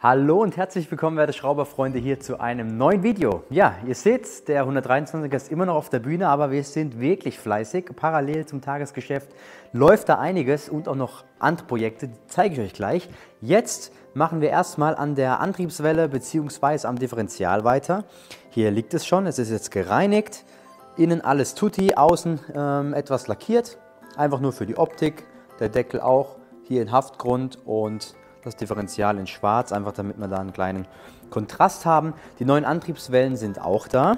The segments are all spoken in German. Hallo und herzlich willkommen, werte Schrauberfreunde, hier zu einem neuen Video. Ja, ihr seht, der 123er ist immer noch auf der Bühne, aber wir sind wirklich fleißig. Parallel zum Tagesgeschäft läuft da einiges und auch noch andere Projekte, die zeige ich euch gleich. Jetzt machen wir erstmal an der Antriebswelle bzw. am Differential weiter. Hier liegt es schon, es ist jetzt gereinigt. Innen alles tutti, außen etwas lackiert, einfach nur für die Optik. Der Deckel auch, hier in Haftgrund und das Differential in schwarz, einfach damit wir da einen kleinen Kontrast haben. Die neuen Antriebswellen sind auch da.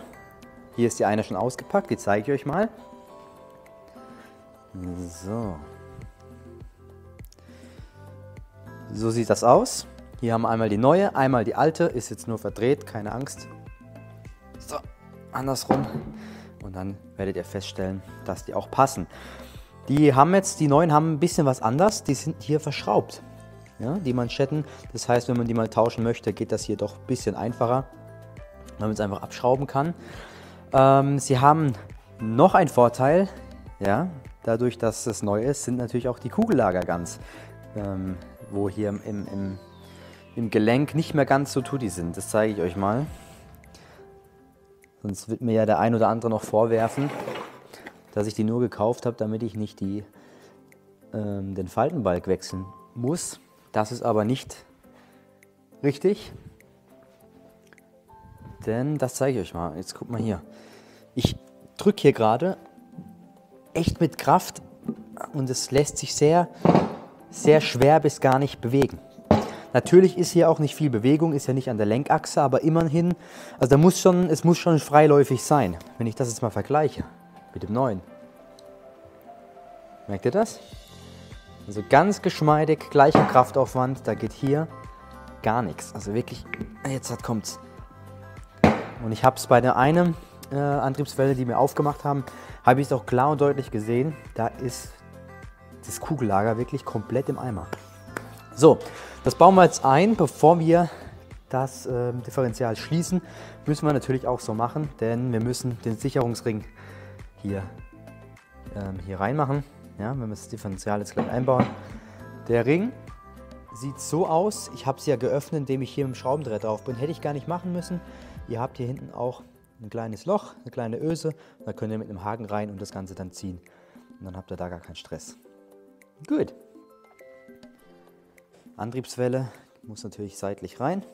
Hier ist die eine schon ausgepackt, die zeige ich euch mal. So. So sieht das aus. Hier haben wir einmal die neue, einmal die alte. Ist jetzt nur verdreht, keine Angst. So, andersrum. Und dann werdet ihr feststellen, dass die auch passen. Die neuen haben ein bisschen was anders. Die sind hier verschraubt. Ja, die Manschetten, das heißt, wenn man die mal tauschen möchte, geht das hier doch ein bisschen einfacher, weil man es einfach abschrauben kann. Sie haben noch einen Vorteil, ja, dadurch, dass es neu ist, sind natürlich auch die Kugellager ganz, wo hier im Gelenk nicht mehr ganz so tutti sind. Das zeige ich euch mal, sonst wird mir ja der ein oder andere noch vorwerfen, dass ich die nur gekauft habe, damit ich nicht den Faltenbalg wechseln muss. Das ist aber nicht richtig, denn das zeige ich euch mal. Jetzt guckt mal hier. Ich drücke hier gerade echt mit Kraft und es lässt sich sehr, sehr schwer bis gar nicht bewegen. Natürlich ist hier auch nicht viel Bewegung, ist ja nicht an der Lenkachse, aber immerhin, also es muss schon freiläufig sein, wenn ich das jetzt mal vergleiche mit dem neuen. Merkt ihr das? Also ganz geschmeidig, gleicher Kraftaufwand, da geht hier gar nichts. Also wirklich, jetzt kommt's. Und ich habe es bei der einen Antriebswelle, die wir aufgemacht haben, habe ich es auch klar und deutlich gesehen. Da ist das Kugellager wirklich komplett im Eimer. So, das bauen wir jetzt ein. Bevor wir das Differential schließen, müssen wir natürlich auch so machen, denn wir müssen den Sicherungsring hier reinmachen. Ja, wenn wir das Differential jetzt gleich einbauen. Der Ring sieht so aus. Ich habe es ja geöffnet, indem ich hier mit dem Schraubendreher drauf bin. Hätte ich gar nicht machen müssen. Ihr habt hier hinten auch ein kleines Loch, eine kleine Öse. Da könnt ihr mit einem Haken rein und das Ganze dann ziehen. Und dann habt ihr da gar keinen Stress. Gut. Antriebswelle muss natürlich seitlich rein.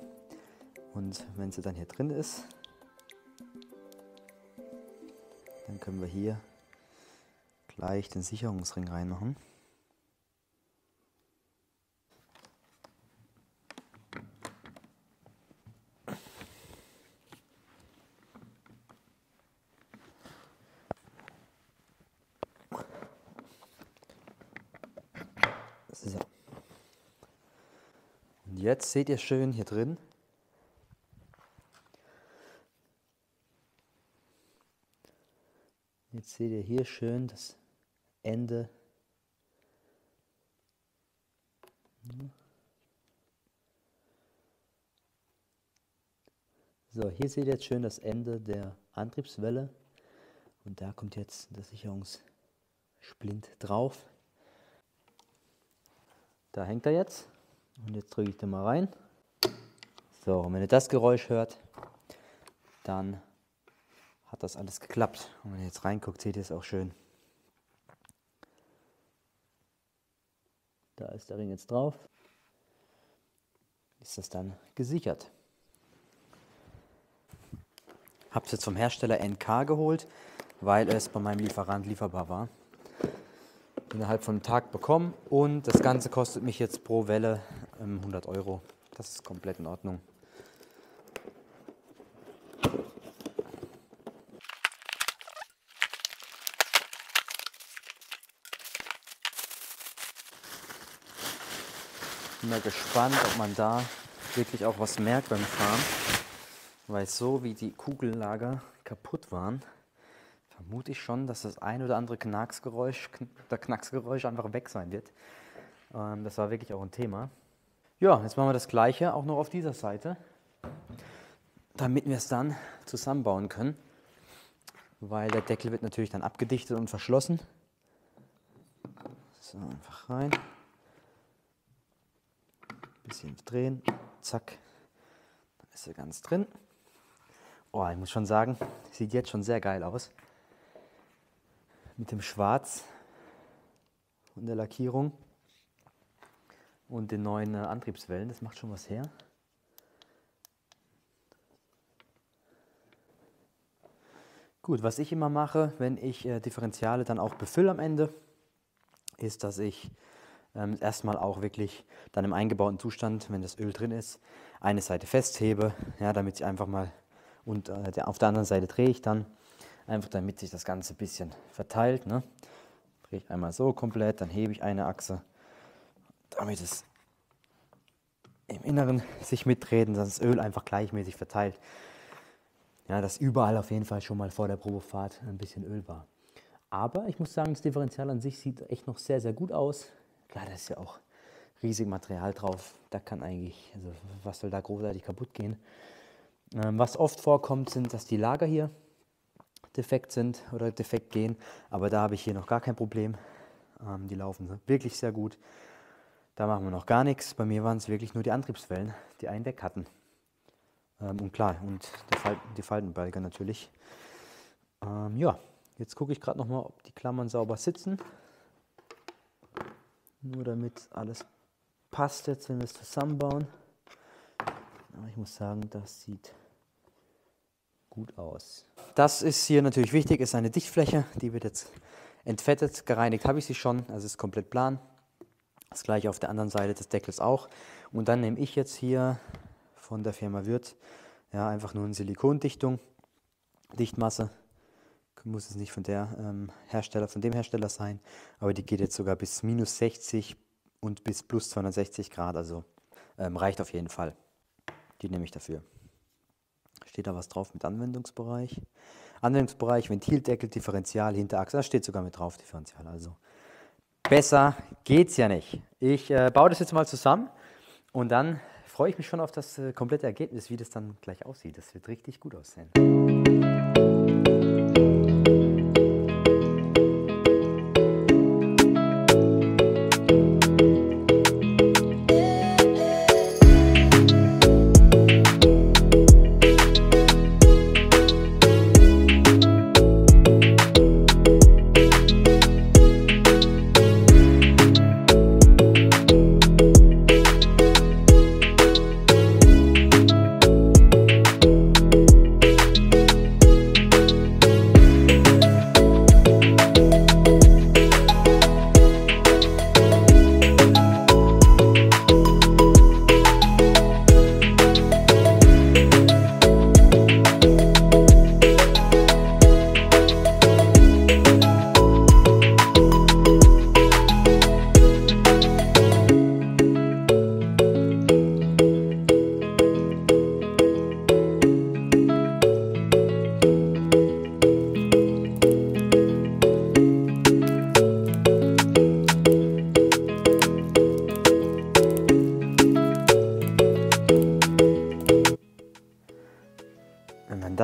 Und wenn sie dann hier drin ist, dann können wir hier gleich den Sicherungsring reinmachen. So. Und jetzt seht ihr schön hier drin, jetzt seht ihr hier schön das Ende. So, hier seht ihr jetzt schön das Ende der Antriebswelle und da kommt jetzt der Sicherungssplint drauf. Da hängt er jetzt und jetzt drücke ich den mal rein. So, und wenn ihr das Geräusch hört, dann hat das alles geklappt. Und wenn ihr jetzt reinguckt, seht ihr es auch schön. Da ist der Ring jetzt drauf, ist das dann gesichert. Habe es jetzt vom Hersteller NK geholt, weil es bei meinem Lieferant lieferbar war. Innerhalb von einem Tag bekommen und das Ganze kostet mich jetzt pro Welle 100 Euro. Das ist komplett in Ordnung. Ich bin mal gespannt, ob man da wirklich auch was merkt beim Fahren, weil so wie die Kugellager kaputt waren, vermute ich schon, dass das ein oder andere Knacksgeräusch einfach weg sein wird. Das war wirklich auch ein Thema. Ja, jetzt machen wir das Gleiche auch noch auf dieser Seite, damit wir es dann zusammenbauen können, weil der Deckel wird natürlich dann abgedichtet und verschlossen. So, einfach rein. bisschen drehen, zack, dann ist sie ganz drin. Oh, ich muss schon sagen, sieht jetzt schon sehr geil aus. Mit dem Schwarz und der Lackierung und den neuen Antriebswellen, das macht schon was her. Gut, was ich immer mache, wenn ich Differentiale dann auch befülle am Ende, ist, dass ich erstmal auch wirklich dann im eingebauten Zustand, wenn das Öl drin ist, eine Seite festhebe, ja, damit ich einfach mal, und auf der anderen Seite drehe ich dann, einfach damit sich das Ganze ein bisschen verteilt, ne? Drehe ich einmal so komplett, dann hebe ich eine Achse, damit es im Inneren sich mitdreht und das Öl einfach gleichmäßig verteilt. Ja, dass überall auf jeden Fall schon mal vor der Probefahrt ein bisschen Öl war. Aber ich muss sagen, das Differential an sich sieht echt noch sehr, sehr gut aus. Klar, da ist ja auch riesig Material drauf. Da kann eigentlich, also was soll da großartig kaputt gehen? Was oft vorkommt, sind, dass die Lager hier defekt sind oder defekt gehen. Aber da habe ich hier noch gar kein Problem. Die laufen wirklich sehr gut. Da machen wir noch gar nichts. Bei mir waren es wirklich nur die Antriebswellen, die einen weg hatten. Und klar, und die Faltenbalger natürlich. Ja, jetzt gucke ich gerade nochmal, ob die Klammern sauber sitzen. Nur damit alles passt jetzt, wenn wir es zusammenbauen. Aber ich muss sagen, das sieht gut aus. Das ist hier natürlich wichtig, ist eine Dichtfläche. Die wird jetzt entfettet. Gereinigt habe ich sie schon, also ist komplett plan. Das gleiche auf der anderen Seite des Deckels auch. Und dann nehme ich jetzt hier von der Firma Würth, ja, einfach nur eine Silikondichtung, Dichtmasse. Muss es nicht von der Hersteller, von dem Hersteller sein, aber die geht jetzt sogar bis minus 60 und bis plus 260 Grad, also reicht auf jeden Fall. Die nehme ich dafür. Steht da was drauf mit Anwendungsbereich? Anwendungsbereich, Ventildeckel, Differential, Hinterachse, da steht sogar mit drauf, Differential, also besser geht's ja nicht. Ich baue das jetzt mal zusammen und dann freue ich mich schon auf das komplette Ergebnis, wie das dann gleich aussieht. Das wird richtig gut aussehen.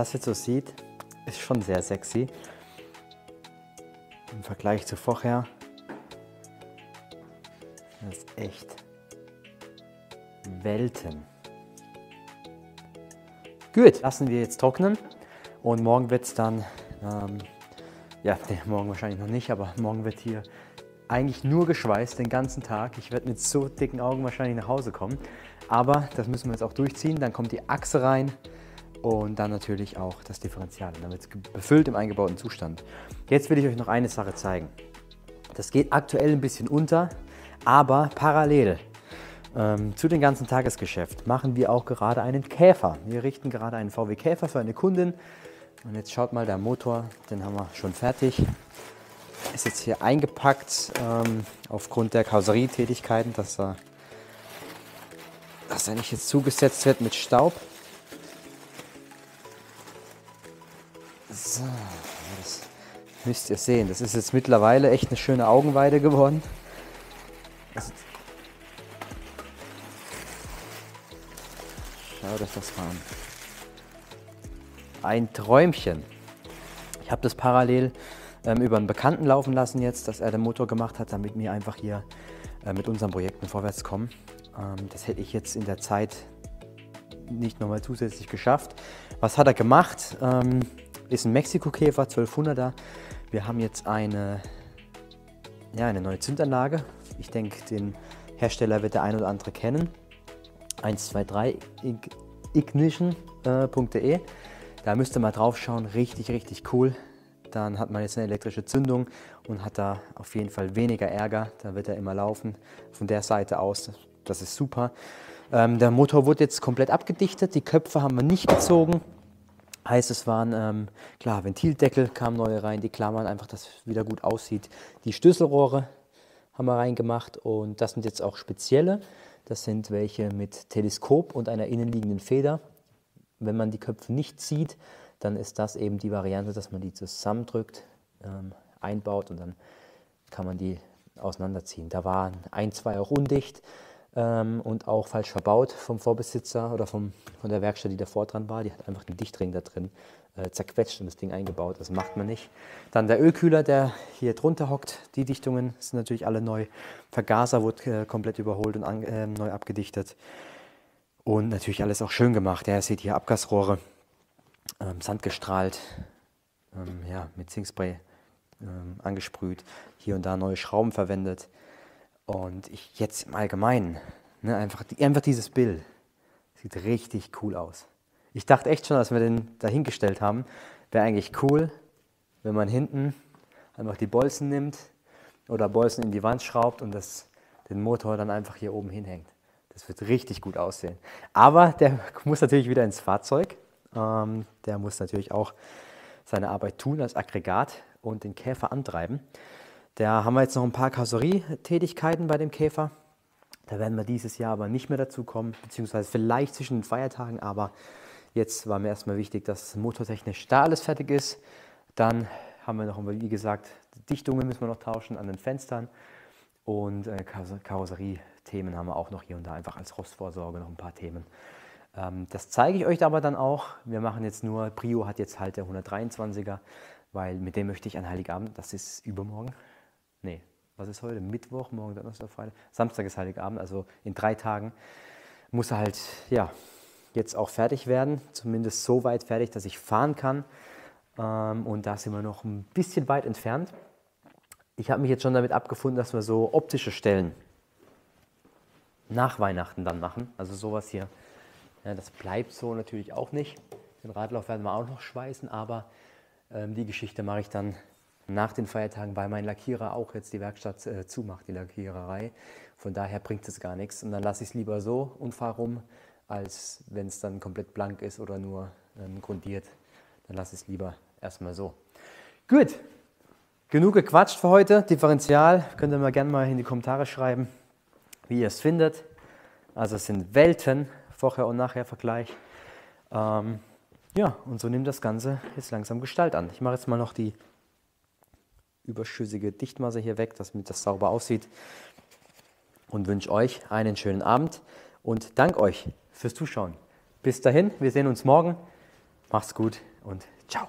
Was jetzt so sieht, ist schon sehr sexy im Vergleich zu vorher. Das ist echt Welten. Gut, lassen wir jetzt trocknen und morgen wird es dann, ja, nee, morgen wahrscheinlich noch nicht, aber morgen wird hier eigentlich nur geschweißt den ganzen Tag. Ich werde mit so dicken Augen wahrscheinlich nach Hause kommen, aber das müssen wir jetzt auch durchziehen. Dann kommt die Achse rein. Und dann natürlich auch das Differential. Dann wird es befüllt im eingebauten Zustand. Jetzt will ich euch noch eine Sache zeigen. Das geht aktuell ein bisschen unter, aber parallel zu dem ganzen Tagesgeschäft machen wir auch gerade einen Käfer. Wir richten gerade einen VW Käfer für eine Kundin. Und jetzt schaut mal, der Motor, den haben wir schon fertig. Ist jetzt hier eingepackt aufgrund der Karosserietätigkeiten, dass er nicht jetzt zugesetzt wird mit Staub. So, das müsst ihr sehen. Das ist jetzt mittlerweile echt eine schöne Augenweide geworden. Schaut euch das mal an. Ein Träumchen. Ich habe das parallel über einen Bekannten laufen lassen jetzt, dass er den Motor gemacht hat, damit wir einfach hier mit unseren Projekten vorwärts kommen. Das hätte ich jetzt in der Zeit nicht nochmal zusätzlich geschafft. Was hat er gemacht? Ist ein Mexiko-Käfer, 1200er. Wir haben jetzt eine neue Zündanlage. Ich denke, den Hersteller wird der ein oder andere kennen. 123-ignition.de. Da müsst ihr mal drauf schauen. Richtig, richtig cool. Dann hat man jetzt eine elektrische Zündung und hat da auf jeden Fall weniger Ärger. Da wird er immer laufen von der Seite aus. Das ist super. Der Motor wurde jetzt komplett abgedichtet. Die Köpfe haben wir nicht gezogen. Heißt, es waren Ventildeckel, kamen neue rein, die Klammern, einfach, dass es wieder gut aussieht. Die Stößelrohre haben wir reingemacht und das sind jetzt auch spezielle. Das sind welche mit Teleskop und einer innenliegenden Feder. Wenn man die Köpfe nicht zieht, dann ist das eben die Variante, dass man die zusammendrückt, einbaut und dann kann man die auseinanderziehen. Da waren ein, zwei auch undicht und auch falsch verbaut vom Vorbesitzer oder von der Werkstatt, die davor dran war. Die hat einfach einen Dichtring da drin zerquetscht und das Ding eingebaut. Das macht man nicht. Dann der Ölkühler, der hier drunter hockt. Die Dichtungen sind natürlich alle neu. Vergaser wurde komplett überholt und neu abgedichtet. Und natürlich alles auch schön gemacht. Ja, ihr seht hier Abgasrohre, sandgestrahlt, mit Zinkspray angesprüht, hier und da neue Schrauben verwendet. Und jetzt im Allgemeinen, ne, einfach dieses Bild, sieht richtig cool aus. Ich dachte echt schon, als wir den dahingestellt haben, wäre eigentlich cool, wenn man hinten einfach die Bolzen nimmt oder Bolzen in die Wand schraubt und den Motor dann einfach hier oben hinhängt. Das wird richtig gut aussehen. Aber der muss natürlich wieder ins Fahrzeug. Der muss natürlich auch seine Arbeit tun als Aggregat und den Käfer antreiben. Da haben wir jetzt noch ein paar Karosserietätigkeiten bei dem Käfer. Da werden wir dieses Jahr aber nicht mehr dazu kommen, beziehungsweise vielleicht zwischen den Feiertagen. Aber jetzt war mir erstmal wichtig, dass motortechnisch da alles fertig ist. Dann haben wir noch, wie gesagt, Dichtungen müssen wir noch tauschen an den Fenstern. Und Karosseriethemen haben wir auch noch hier und da, einfach als Rostvorsorge noch ein paar Themen. Das zeige ich euch aber dann auch. Wir machen jetzt nur, Prio hat jetzt halt der 123er, weil mit dem möchte ich an Heiligabend, das ist übermorgen, nee, was ist heute? Mittwoch, morgen, Donnerstag, Freitag, Samstag ist Heiligabend, also in 3 Tagen muss er halt, ja, jetzt auch fertig werden, zumindest so weit fertig, dass ich fahren kann. Und da sind wir noch ein bisschen weit entfernt. Ich habe mich jetzt schon damit abgefunden, dass wir so optische Stellen nach Weihnachten dann machen, also sowas hier. Ja, das bleibt so natürlich auch nicht. Den Radlauf werden wir auch noch schweißen, aber die Geschichte mache ich dann nach den Feiertagen, weil mein Lackierer auch jetzt die Werkstatt zumacht, die Lackiererei. Von daher bringt es gar nichts. Und dann lasse ich es lieber so und fahre rum, als wenn es dann komplett blank ist oder nur grundiert. Dann lasse ich es lieber erstmal so. Gut, genug gequatscht für heute. Differential könnt ihr mir gerne mal in die Kommentare schreiben, wie ihr es findet. Also es sind Welten. Vorher und nachher Vergleich. Ja, und so nimmt das Ganze jetzt langsam Gestalt an. Ich mache jetzt mal noch die überschüssige Dichtmasse hier weg, damit das sauber aussieht. Und wünsche euch einen schönen Abend und danke euch fürs Zuschauen. Bis dahin, wir sehen uns morgen. Macht's gut und ciao.